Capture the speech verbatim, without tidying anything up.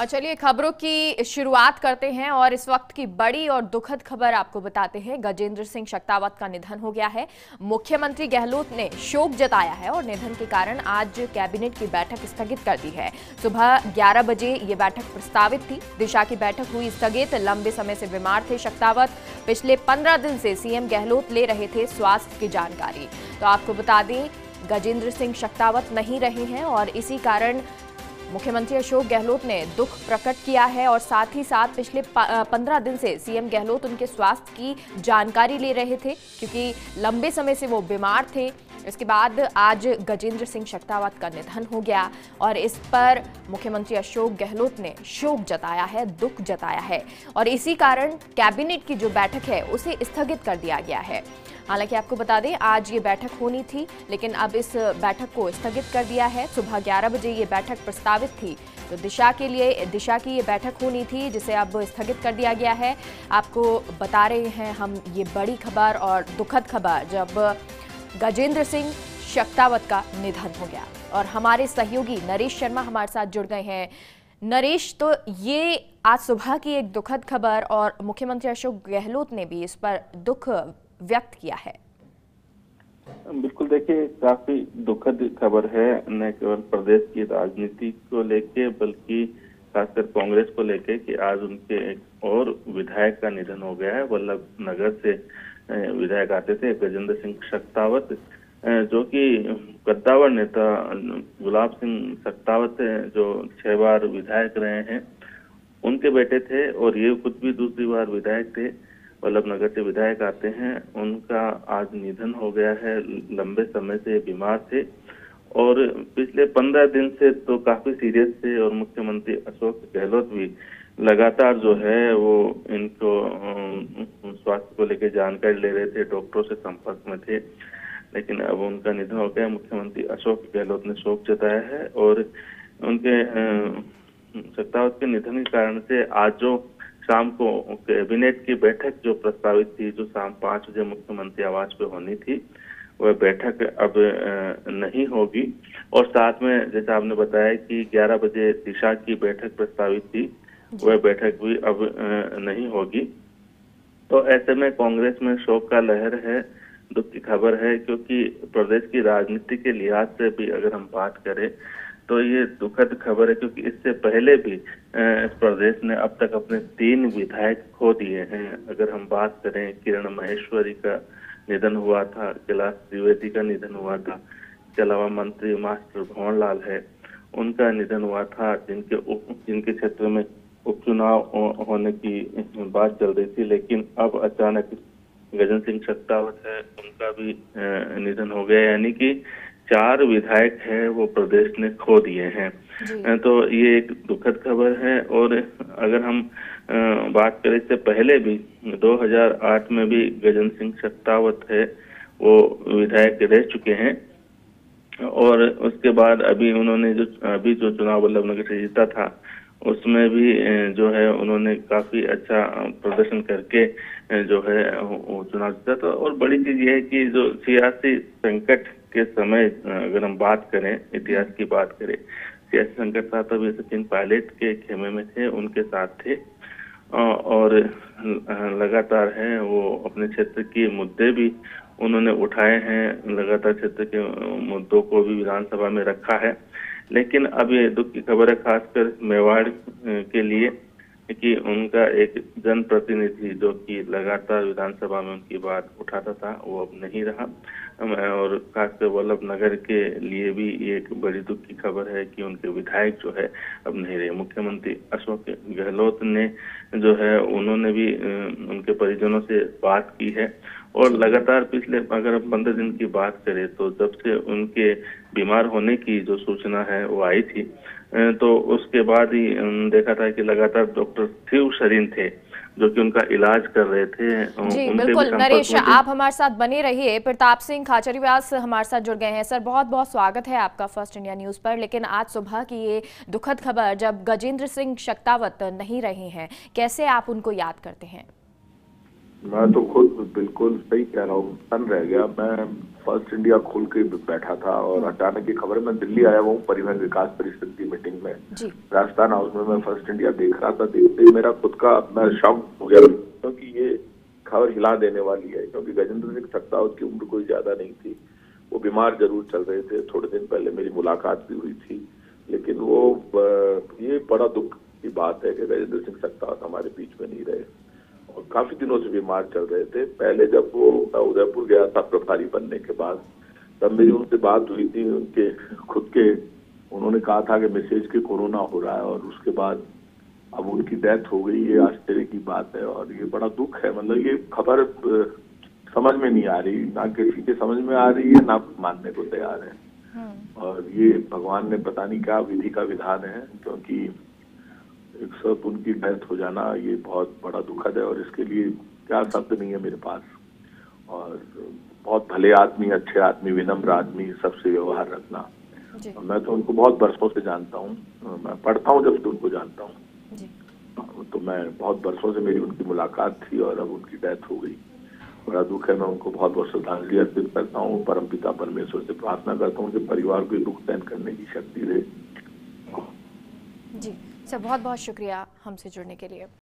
और चलिए खबरों की शुरुआत करते हैं और इस वक्त की बड़ी और दुखद खबर आपको बताते हैं। गजेंद्र सिंह शक्तावत का निधन हो गया है। मुख्यमंत्री गहलोत ने शोक जताया है और निधन के कारण आज कैबिनेट की बैठक स्थगित कर दी है। सुबह ग्यारह बजे ये बैठक प्रस्तावित थी। दिशा की बैठक हुई स्थगित। लंबे समय से बीमार थे शक्तावत। पिछले पंद्रह दिन से सीएम गहलोत ले रहे थे स्वास्थ्य की जानकारी। तो आपको बता दें गजेंद्र सिंह शक्तावत नहीं रहे हैं और इसी कारण मुख्यमंत्री अशोक गहलोत ने दुख प्रकट किया है और साथ ही साथ पिछले पंद्रह दिन से सीएम गहलोत उनके स्वास्थ्य की जानकारी ले रहे थे क्योंकि लंबे समय से वो बीमार थे। इसके बाद आज गजेंद्र सिंह शक्तावत का निधन हो गया और इस पर मुख्यमंत्री अशोक गहलोत ने शोक जताया है, दुख जताया है और इसी कारण कैबिनेट की जो बैठक है उसे स्थगित कर दिया गया है। हालांकि आपको बता दें आज ये बैठक होनी थी लेकिन अब इस बैठक को स्थगित कर दिया है। सुबह ग्यारह बजे ये बैठक प्रस्तावित थी तो दिशा के लिए दिशा की ये बैठक होनी थी जिसे अब स्थगित कर दिया गया है। आपको बता रहे हैं हम ये बड़ी खबर और दुखद खबर जब गजेंद्र सिंह शक्तावत का निधन हो गया। और हमारे सहयोगी नरेश शर्मा हमारे साथ जुड़ गए हैं। नरेश, तो ये आज सुबह की एक दुखद खबर और मुख्यमंत्री अशोक गहलोत ने भी इस पर दुख व्यक्त किया है। बिल्कुल, देखिए काफी दुखद खबर है, न केवल प्रदेश की राजनीति को लेके बल्कि खासकर कांग्रेस को लेके कि आज उनके एक और विधायक का निधन हो गया है। वल्लभनगर से विधायक आते थे गजेंद्र सिंह शक्तावत, जो कि कद्दावर नेता गुलाब सिंह शक्तावत जो छह बार विधायक रहे हैं उनके बेटे थे और ये खुद भी दूसरी बार विधायक थे। वल्लभनगर से विधायक आते हैं, उनका आज निधन हो गया है। लंबे समय से बीमार थे और पिछले पंद्रह दिन से तो काफी सीरियस थे और मुख्यमंत्री अशोक गहलोत भी लगातार जो है वो इनको स्वास्थ्य को लेकर जानकारी ले रहे थे, डॉक्टरों से संपर्क में थे, लेकिन अब उनका निधन हो गया। मुख्यमंत्री अशोक गहलोत ने शोक जताया है और उनके शक्तावत के निधन के कारण से आज जो शाम को कैबिनेट की बैठक जो प्रस्तावित थी, जो शाम पाँच बजे मुख्यमंत्री आवास पे होनी थी, वह बैठक अब नहीं होगी। और साथ में जैसे आपने बताया कि ग्यारह बजे दिशा की बैठक प्रस्तावित थी, वह बैठक भी अब नहीं होगी। तो ऐसे में कांग्रेस में शोक का लहर है, दुख की खबर है, क्योंकि प्रदेश की राजनीति के लिहाज से भी अगर हम बात करें तो ये दुखद खबर है क्योंकि इससे पहले भी प्रदेश ने अब तक अपने तीन विधायक खो दिए हैं। अगर हम बात करें, किरण महेश्वरी का निधन हुआ था, कैलाष्ठ त्रिवेदी का निधन हुआ था, इसके अलावा मंत्री मास्टर भवन लाल है उनका निधन हुआ था, जिनके उप, जिनके क्षेत्र में उपचुनाव होने की बात चल रही थी, लेकिन अब अचानक गजेंद्र सिंह शक्तावत है उनका भी निधन हो गया। यानी कि चार विधायक हैं वो प्रदेश ने खो दिए हैं। तो ये एक दुखद खबर है। और अगर हम बात करें इससे पहले भी दो हज़ार आठ में भी गजेंद्र सिंह शक्तावत है वो विधायक रह चुके हैं और उसके बाद अभी उन्होंने जो अभी जो चुनाव वल्लभनगर से जीता था उसमें भी जो है उन्होंने काफी अच्छा प्रदर्शन करके जो है वो चुनाव जीता था। और बड़ी चीज ये है कि जो सियासी संकट के समय अगर हम बात करें, इतिहास की बात करें, सियासी संकट था तब ये सचिन पायलट के खेमे में थे, उनके साथ थे और लगातार हैं वो अपने क्षेत्र के मुद्दे भी उन्होंने उठाए हैं, लगातार क्षेत्र के मुद्दों को भी विधानसभा में रखा है। लेकिन अब ये दुख की खबर है खासकर मेवाड़ के लिए कि उनका एक जनप्रतिनिधि जो कि लगातार विधानसभा में उनकी बात उठाता था वो अब नहीं रहा। और खासकर वल्लभनगर के लिए भी ये एक बड़ी दुख की खबर है कि उनके विधायक जो है अब नहीं रहे। मुख्यमंत्री अशोक गहलोत ने जो है उन्होंने भी उनके परिजनों से बात की है और लगातार पिछले अगर पंद्रह दिन की बात करें तो जब से उनके बीमार होने की जो सूचना है वो आई थी तो उसके बाद ही देखा था कि लगातार डॉक्टर शिव शरीर थे जो कि उनका इलाज कर रहे थे। जी बिल्कुल नरेश, आप हमारे साथ बने रहिए। प्रताप सिंह खाचरीवास हमारे साथ जुड़ गए हैं। सर बहुत बहुत स्वागत है आपका फर्स्ट इंडिया न्यूज पर। लेकिन आज सुबह की ये दुखद खबर जब गजेंद्र सिंह शक्तावत नहीं रहे हैं, कैसे आप उनको याद करते हैं? मैं तो खुद बिल्कुल सही कह रहा हूँ, सन रह गया। मैं फर्स्ट इंडिया खोल के बैठा था और अचानक की खबर, मैं दिल्ली आया हुआ हूँ परिवहन विकास परिषद की मीटिंग में, राजस्थान हाउस में मैं फर्स्ट इंडिया देख रहा था, देखते ही मेरा खुद का मैं शॉक हो गया क्योंकि ये खबर हिला देने वाली है। क्योंकि गजेंद्र सिंह शक्तावत की उम्र कोई ज्यादा नहीं थी, वो बीमार जरूर चल रहे थे, थोड़े दिन पहले मेरी मुलाकात भी हुई थी, लेकिन वो ये बड़ा दुख की बात है कि गजेंद्र सिंह शक्तावत हमारे बीच में नहीं रहे और काफी दिनों से बीमार चल रहे थे। पहले जब वो उदयपुर गया था प्रभारी बनने के बाद, तब मेरी उनसे बात हुई थी, उनके खुद के उन्होंने कहा था कि मैसेज के कोरोना हो रहा है और उसके बाद अब उनकी डेथ हो गई, ये आश्चर्य की बात है और ये बड़ा दुख है। मतलब ये खबर समझ में नहीं आ रही, ना किसी के समझ में आ रही है, ना मानने को तैयार है। और ये भगवान ने पता नहीं क्या विधि का विधान है, क्योंकि एक साथ उनकी डेथ हो जाना ये बहुत बड़ा दुखद है और इसके लिए क्या शब्द नहीं है मेरे पास। और बहुत भले आदमी, अच्छे आदमी, विनम्र आदमी, सबसे व्यवहार रखना, मैं तो उनको बहुत बरसों से जानता हूँ, मैं पढ़ता हूँ जब से उनको जानता हूँ, तो मैं बहुत बरसों से मेरी उनकी मुलाकात थी और अब उनकी डेथ हो गई, बड़ा दुख है। मैं उनको बहुत बहुत श्रद्धांजलि अर्पित करता हूँ, परम पिता परमेश्वर से प्रार्थना करता हूँ कि परिवार को दुख सहन करने की शक्ति दे। जी सर, बहुत बहुत शुक्रिया हमसे जुड़ने के लिए।